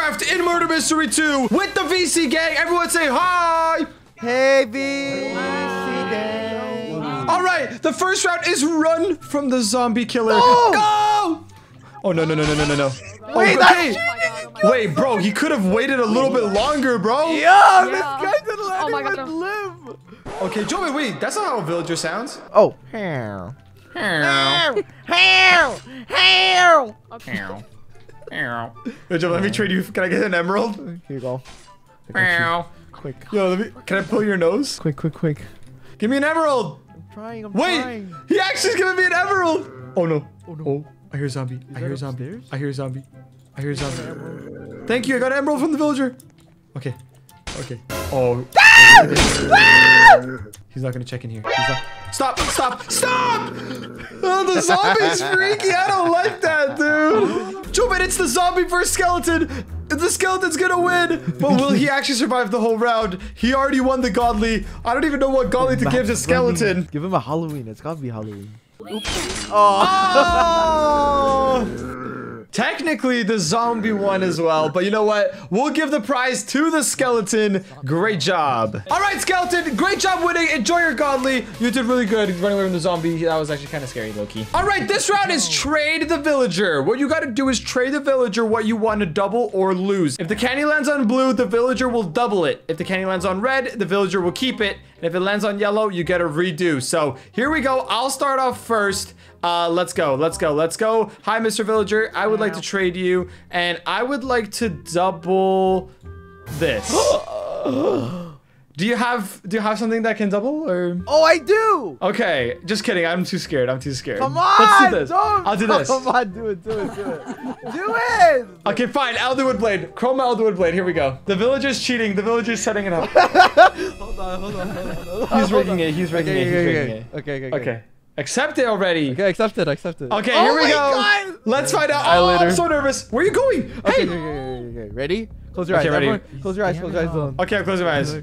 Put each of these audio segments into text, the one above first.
Minecraft in Murder Mystery 2 with the VC gang. Everyone say hi. Hey, VC gang. All right, the first round is run from the zombie killer. Go! Oh, no. Wait, wait, bro, he could have waited a little bit longer, bro. Yeah, this guy didn't let anyone live. Okay, Joey, wait, that's not how a villager sounds. Oh. Hell. Hell. Hell. Hell. Hell. Hell. Yo, Joey, let me trade you. Can I get an emerald? Here you go. Hell. Quick. Yo, can I pull your nose? Quick, quick, quick. Give me an emerald. I'm trying, Wait, he actually's giving me an emerald. Oh, no. Oh, no. Oh. I hear a zombie. I hear a zombie. I hear a zombie. I hear a zombie. Thank you. I got an emerald from the villager. Okay. Okay. Oh. He's not going to check in here. He's not. Stop. Stop. Stop. Oh, the zombie's freaky. I don't like that, dude. 2 minutes. The zombie versus skeleton. The skeleton's going to win. But will he actually survive the whole round? He already won the godly. I don't even know what godly to give to skeleton. Give him a Halloween. It's got to be Halloween. Oh. Technically the zombie won as well, but you know what, we'll give the prize to the skeleton. Great job. All right, skeleton, great job winning. Enjoy your godly. You did really good running away from the zombie. That was actually kind of scary, low-key. All right, this round is trade the villager. What you got to do is trade the villager what you want to double or lose. If the candy lands on blue, the villager will double it. If the candy lands on red, the villager will keep it. And if it lands on yellow, you get a redo. So here we go. I'll start off first. Let's go. Let's go. Let's go. Hi, Mr. Villager. I would like to trade you. And I would like to double this. Do you have something that can double or? Oh, I do. Okay. Just kidding. I'm too scared. I'm too scared. Come on. Let's do this. Don't. I'll do this. Come on. Do it. Do it. Do it. Do it. Okay, fine. Elderwood Blade. Chroma Elderwood Blade. Here we go. The villager's cheating. The villager's setting it up. Hold on. He's rigging it. He's rigging it. He's rigging it. Okay. Accept it already. Okay, accept it. Okay, here we go. God. Let's find out. Oh, I'm so nervous. Where are you going? Okay, hey. Okay. Ready? Close your eyes. Okay, ready. Everyone, close your eyes. Close your eyes. Alone. Okay, close your eyes.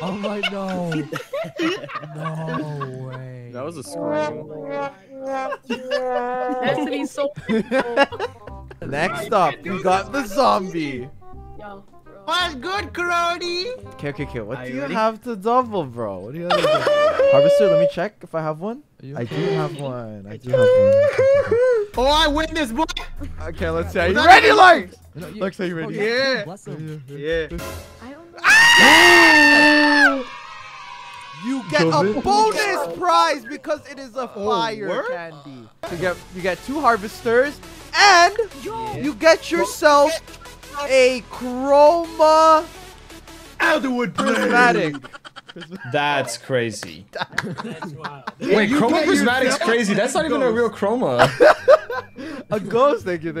Oh my god. No way. That was a scream. That's to so. Next up, we got the zombie. Yo. What's good, Karate? Okay. What do you have to double, bro? What do you have to double? Harvester, let me check if I have one. I do have one. I do have one. Oh, I win this, boy! Okay, let's see. Are you ready, Lux? Lux, are you ready? Yeah. You get a bonus prize because it is a fire candy. You get 2 harvesters, and you get yourself a Chroma Elderwood Prismatic. That's crazy. That's wild. Wait, Chroma Prismatic's crazy. That's not even a real Chroma. A ghost. Thank you.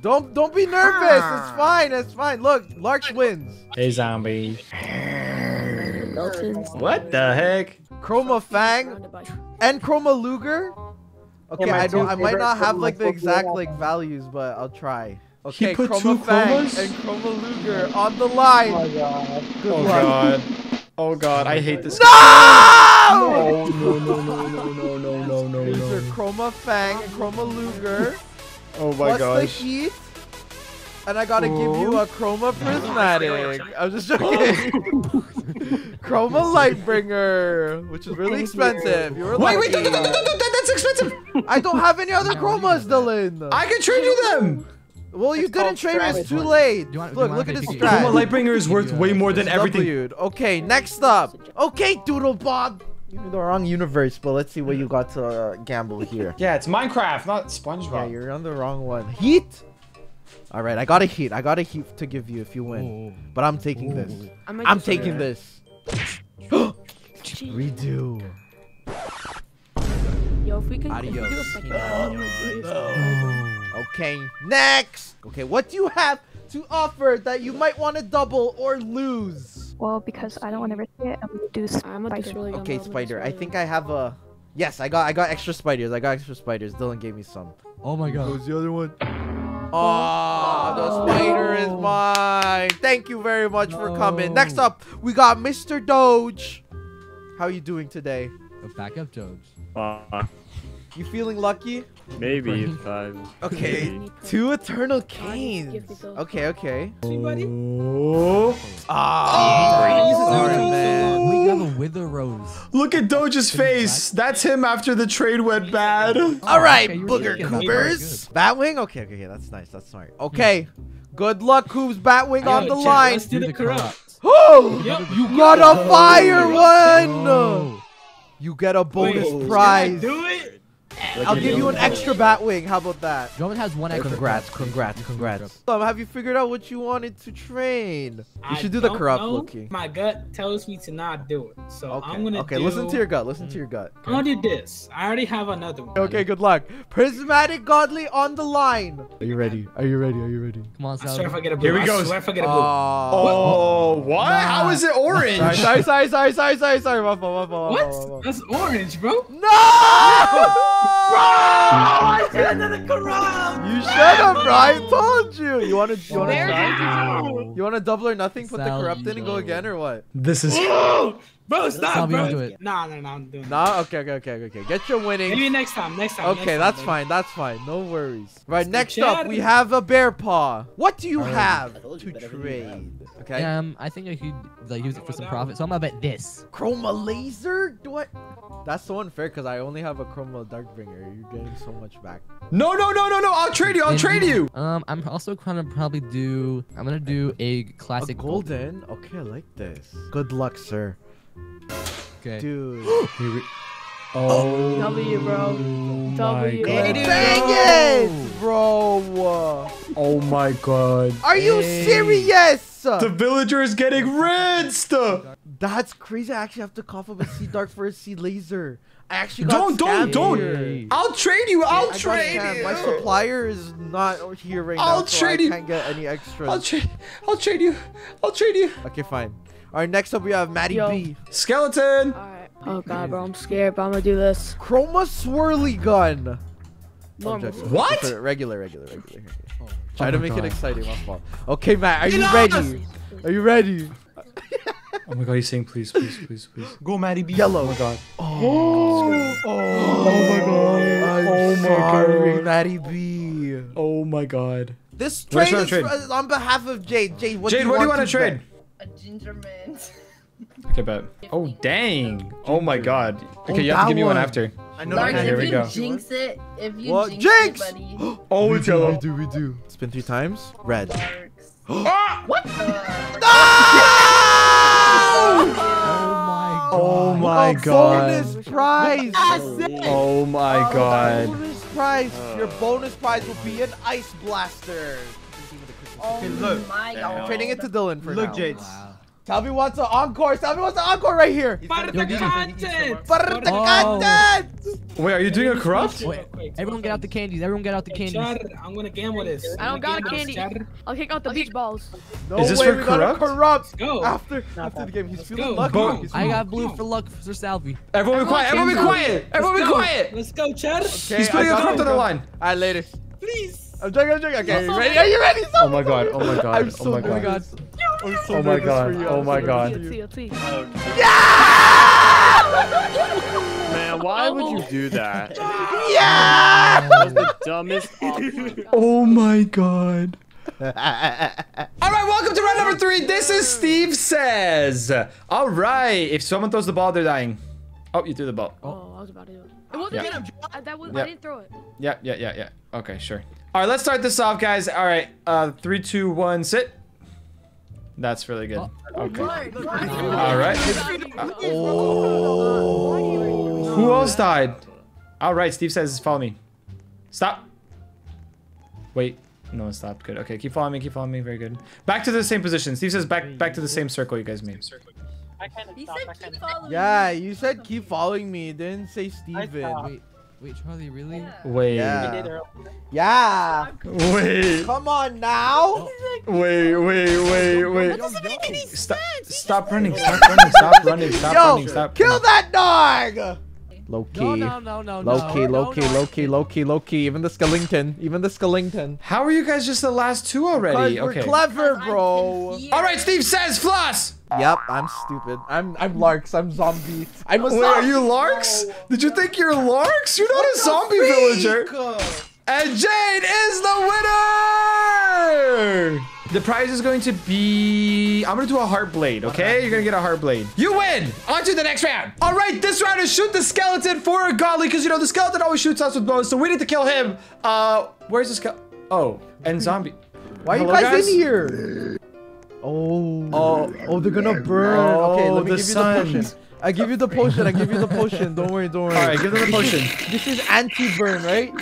Don't be nervous. It's fine. Look, Larch wins. Hey, zombie. What the heck? Chroma Fang and Chroma Luger. Okay, I might not have like the exact like values, but I'll try. Okay, he put Chroma 2 Chromas and Chroma Luger on the line. Oh my god. Good luck. Oh god, I hate this. No! These are Chroma Fang and Chroma Luger. Oh my god. Plus the heat. And I gotta give you a Chroma Prismatic. I'm just joking. Chroma Lightbringer, which is really expensive. Wait, dude, that's expensive. I don't have any other Chromas, Dylan. I can trade you them. Well, you didn't trade it. It's too late. Look at this strat. Chroma Lightbringer is worth way more than everything. Okay, next up. Okay, Doodle Bob. You're in the wrong universe, but let's see what you got to gamble here. Yeah, it's Minecraft, not SpongeBob. Yeah, you're on the wrong one. Heat. All right, I got a heat to give you if you win. Ooh. But I'm taking this. I'm taking this. Redo. Yo, if we can do a second round. Okay, next. Okay, what do you have to offer that you might want to double or lose? Well, because I don't want to risk it, I'm gonna do spider. Okay, spider. I think I have a. Yes, I got extra spiders. Dylan gave me some. Oh my god. Who's the other one? Oh, the spider is mine. Thank you very much for coming. Next up, we got Mr. Doge. How are you doing today? Back up, Doge. You feeling lucky? Maybe 5. Okay, maybe. 2 Eternal Canes. Okay, okay. Oh, man. We have a Wither Rose. Look at Doge's face. That's him after the trade went bad. All right, Booger Coopers. Batwing? Okay, okay, yeah, that's nice. That's smart. Okay, good luck, Coobs. Batwing on the line. Let's do the corrupt. Oh, you got a fire one. You get a bonus prize. Do it. I'll give you an extra Batwing. How about that? Roman has one extra. Congrats. Have you figured out what you wanted to train? You should do the corrupt looking. My gut tells me to not do it. So I'm going to do... listen to your gut. Listen to your gut. I'm going to do this. I already have another one. Okay, good luck. Prismatic Godly on the line. Are you ready? Are you ready? Are you ready? Come on, Sal. I swear if I get a blue. Here we go. I swear if I get a blue. Oh, what? How is it orange? Sorry. What? That's orange, bro. No! Bro, I should have done the corrupt. You should have, bro. I told you. You want to double or nothing? Put the corrupt in and go again or what? This is... Ooh! Bro, stop, bro. Do it. Nah, I'm doing it. Nah? Okay. Get your winning. Maybe next time. Okay, that's fine. That's fine. No worries. Right, next up, we have a bear paw. What do you have to trade? Okay. I think I could use it for some profit, so I'm gonna bet this. Chroma laser? What? That's so unfair because I only have a Chroma Darkbringer. You're getting so much back. No. I'll trade you. I'm also gonna probably do... I'm gonna do a classic golden. Okay, I like this. Good luck, sir. Okay. Dude. W, bro. W. Dang it, bro. Oh my god. Are you serious? The villager is getting rinsed. That's crazy. I actually have to cough up a sea dark for a sea laser. I actually got Don't. I'll trade you. I'll trade you. My supplier is not here right now. I can't get any extras. I'll trade you. Okay, fine. All right, next up we have Maddie B. Skeleton. All right. Oh god, bro, I'm scared, but I'm gonna do this. Chroma Swirly Gun. What? Regular. Oh, try to make it exciting. My fault. Okay, Matt, are you ready? Are you ready? Oh my god, he's saying please. Go, Maddie B. Yellow. Oh my god. Oh my god. Maddie B. Oh my god. This trade is on behalf of Jade. Jade, what do you want to trade? A ginger mint. Okay, bet. Oh, dang. Oh, my God. Okay, you have to give me one after. I know. Lark, here we go. Jinx it. If you jinx it, buddy. Oh, it's yellow. We do. It's been 3 times. Red. What? Oh, my God. Bonus prize. Oh, my God. Bonus prize. Your bonus prize will be an ice blaster. Oh, look. My God. I'm trading it to Dylan for now. Look, Jace. Wow. Salvi wants an encore. Salvi wants an encore right here. For the content. Wait, are you doing a corrupt? Wait, everyone get out the candies. I'm going to gamble this. I don't got a candy. I'll kick out the beach balls. No Is this way, for corrupt? Let's go. After the game, he's feeling lucky. I got blue for luck for Salvi. Everyone be quiet. Everyone be quiet. Let's go, Chad. He's putting a corrupt on the line. All right, later. Please. I'm joking. Okay, are you ready? Oh my god. Yeah! Man, why would you do that? Yeah! That was the dumbest offer. Oh my god. All right, welcome to round number 3. This is Steve Says. All right, if someone throws the ball, they're dying. Oh, you threw the ball. Oh, I was about to do it. It wasn't him. I didn't throw it. Yeah. Okay, sure. All right, let's start this off, guys. All right, 3, 2, 1, sit. That's really good. Okay. All right. Oh. Who else died? All right, Steve Says, follow me. Stop. Wait, no one stopped. Good. Okay, keep following me. Very good. Back to the same position. Steve Says, back to the same circle you guys made. Yeah, you said keep following me. It didn't say Steven. Wait, Charlie, really? Wait. Yeah. Wait. Come on now. Wait. That doesn't make any sense. Stop running. Stop. Kill that dog. Low-key. No. Low-key. Even the Skellington. How are you guys just the last 2 already? Okay. We're clever, bro. All right, Steve Says, floss. Yep, I'm stupid. I'm Larks. I'm zombie. I'm a zombie. Wait, are you Larks? No. Did you think you're Larks? You're not a zombie villager. And Jade is the winner! The prize is going to be... I'm going to do a heart blade, okay? Right. You're going to get a heart blade. You win! On to the next round. All right, this round is shoot the skeleton for a godly, because, you know, the skeleton always shoots us with bows, so we need to kill him. Where's the skeleton? Oh, and zombie. Why are you guys in here? Oh, they're going to burn. Okay, let me give you the potion. I give you the potion. I give you the potion. Don't worry, don't worry. All right, give them the potion. This is anti-burn, right?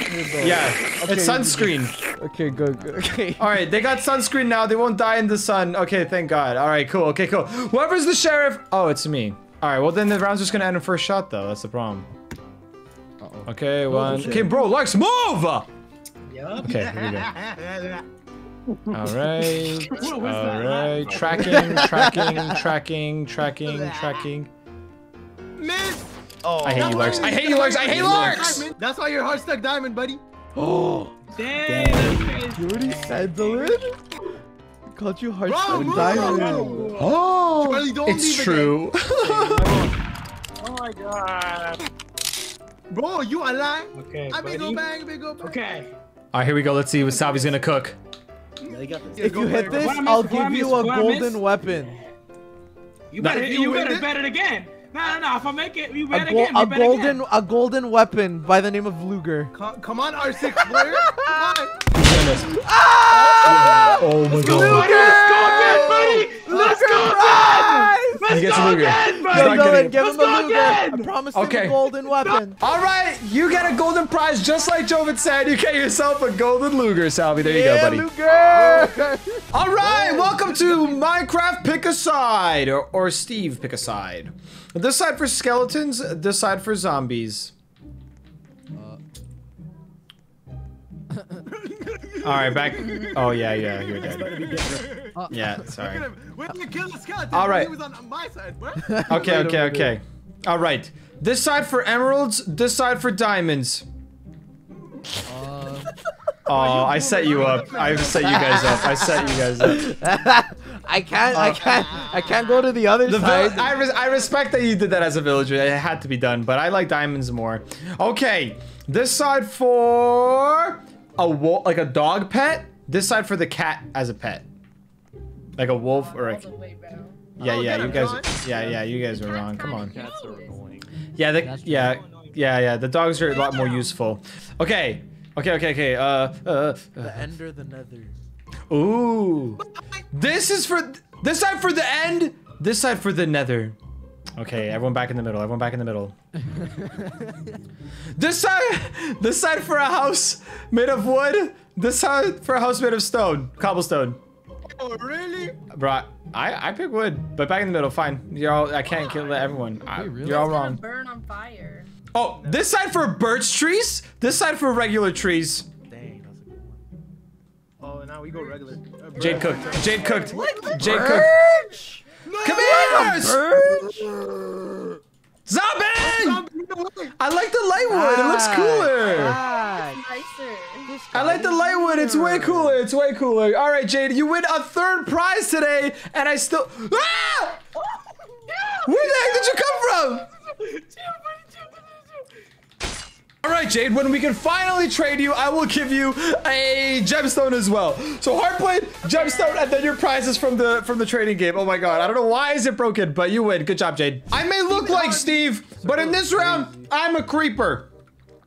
Yeah, okay, it's sunscreen. Okay, good. Okay. All right, they got sunscreen now. They won't die in the sun. Okay, thank God. All right, cool. Okay, cool. Whoever's the sheriff. Oh, it's me. All right, well, then the round's just going to end in first shot, though. That's the problem. Uh-oh. Okay, one. Okay, bro, Larks, move! Yep. Okay, here we go. All right. Tracking. Miss! Oh, I hate you, Larks. I hate you, Larks. I hate Larks. That's why your heart stuck diamond, buddy. Oh, damn. You already said the called you heart stuck diamond. Bro. Oh, Charlie, don't it's true. Oh my God. Bro, you alive? Okay, I may go back. Okay. All right, here we go. Let's see what Savi's gonna cook. Yeah, if you hit this, I'll give you a golden weapon. You better bet it again. No, if I make it, you bet again. A golden weapon by the name of Luger. Come on, R6 player. Come on. Ah! Oh my God. Luger! Let's go again, buddy! Let's go again! Let's go again, buddy! Give him the Luger. I promised him a golden weapon. All right, you get a golden prize, just like Jovan said. You get yourself a golden Luger, Salvi. There you go, buddy. Luger! All right, welcome to Minecraft Pick a Side, or Steve Pick a Side. This side for skeletons, this side for zombies. All right, back. Oh yeah, you're dead. Yeah, sorry. When you kill the skeleton, all right. He was on my side, bro. Okay. All right. This side for emeralds. This side for diamonds. Oh, I set you up. I set you guys up. I can't go to the other side. I respect that you did that as a villager. It had to be done, but I like diamonds more. Okay. This side for a wolf, like a dog pet. This side for the cat as a pet, like a wolf or a. Yeah, you guys. Yeah, you guys are wrong. Come on. Cats are annoying. Yeah. The dogs are a lot more useful. Okay. The Ender, the Nether. Ooh. This is for this side for the End. This side for the Nether. Okay, everyone back in the middle. This side for a house made of wood. This side for a house made of stone. Cobblestone. Oh, really? Bro, I pick wood, but back in the middle, fine. You're all, I can't kill everyone. You're all wrong. Burn on fire. Oh, this side for birch trees. This side for regular trees. Dang, that's a good one. Oh, now we go regular. Jade cooked. No, come here! Zombie! I like the lightwood. It looks cooler. I like the lightwood. It's way cooler. All right, Jade, you win a third prize today, and I still. Ah! Where the heck did you come from? All right, Jade, when we can finally trade you, I will give you a gemstone as well. So heartblade, gemstone, and then your prizes from the trading game. Oh my God, I don't know why is it broken, but you win. Good job, Jade. I may look like Steve, but in this round, I'm a creeper.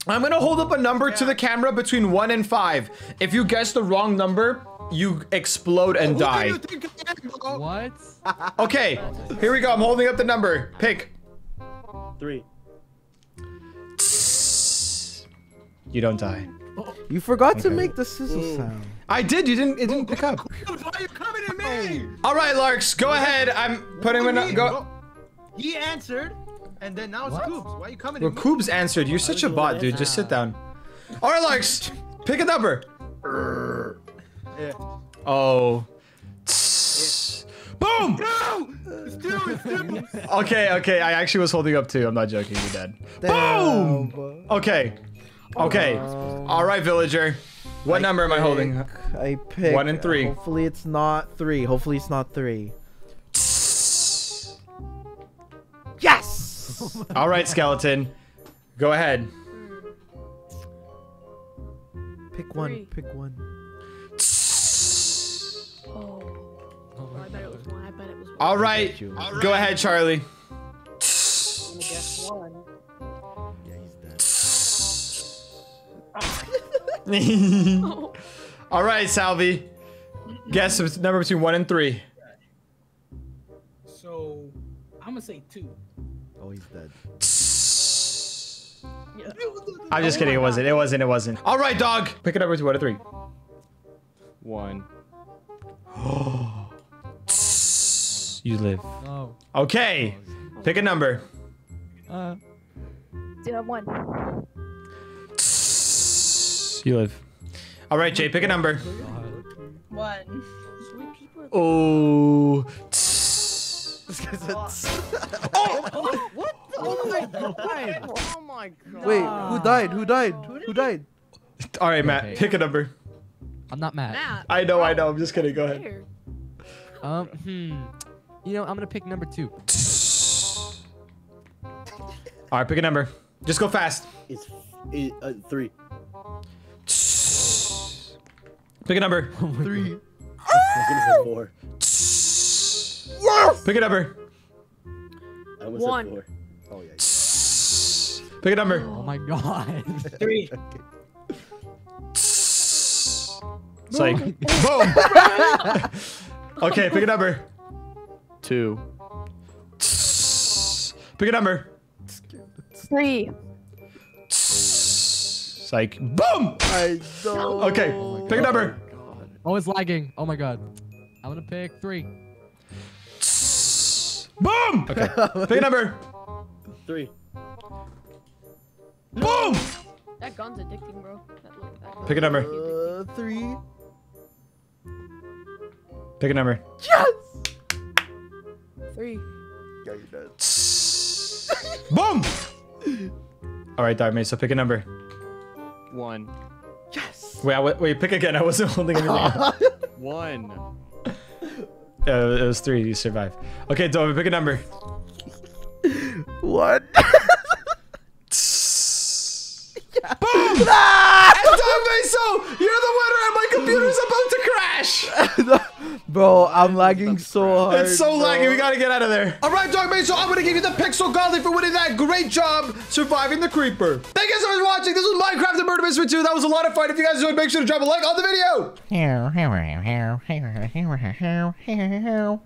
I'm gonna hold up a number to the camera between 1 and 5. If you guess the wrong number, you explode and die. What? Okay, here we go. I'm holding up the number. Pick. 3. You don't die. You forgot to make the sizzle sound. I did. You didn't. It didn't pick up. Why are you coming at me? All right, Larks, go ahead. I'm putting him in. Go. He answered, and then now it's Koobz. Why are you coming at me? Well, Koobz answered. You're such a bot, dude. Just sit down. All right, Larks, pick a number. Yeah. Oh. Boom! No! It's two. Okay. I actually was holding up 2. I'm not joking. You're dead. Damn. Boom! Okay. All right, villager. What number am I holding? I pick 1 and 3. Hopefully it's not 3. Yes! All right, Skeleton. Go ahead. Pick one. Three. Pick one. Oh. I bet it was one. I bet it was one. All right. Go ahead, Charlie. Guess one. Yeah, he's dead. Oh. All right, Salvi. Guess it's number between 1 and 3. So, I'm gonna say 2. Oh, he's dead. Yeah. I'm just kidding. It wasn't. It wasn't. It wasn't. All right, dog. Pick it up with 1 or 3. 1. You live. Oh. Okay. Pick a number. Do you have 1? You live. All right, Jay. Pick a number. 1. Oh. Oh. What? Oh my god! Oh my god! Wait, who died? Who died? Who died? All right, Matt, pick a number. I'm not Matt. Matt. I know. I'm just kidding. Go ahead. You know, I'm gonna pick number 2. All right, pick a number. Just go fast. It's 3. Pick a number. 3. Oh! 4. Pick a number. 1. 4. Oh, yeah, yeah. Pick a number. Oh my god. 3. Okay. It's like, boom. Okay, pick a number. 2. Pick a number. 3. It's like, boom. I know. Okay, pick a number. Oh, it's lagging. Oh my god. I'm gonna pick 3. Boom. Okay, pick a number. 3. Boom! That gun's addicting, bro. That pick a number. 3. Pick a number. Yes! 3. Yeah, you're dead. Boom! All right, Dark Mesa, pick a number. 1. Yes! Wait, pick again. I wasn't holding anything up. 1. It was 3. You survived. Okay, Dover, pick a number. What? Yeah. Boom! Ah! So you're the winner, and my computer's about to crash. Bro, I'm lagging so hard. It's so laggy. We gotta get out of there. All right, Dark Mesa. So I'm gonna give you the Pixel Godly for winning that. Great job surviving the creeper. Thank you so much for watching. This was Minecraft and Murder Mystery 2. That was a lot of fun. If you guys enjoyed, make sure to drop a like on the video.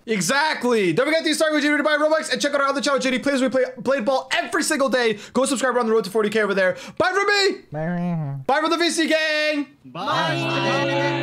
Exactly. Don't forget to start with you to buy Robux and check out our other channel, JD. Please, we play Blade Ball every single day. Go subscribe. We're on the road to 40K over there. Bye from me. Bye from the VC gang. Bye. Bye.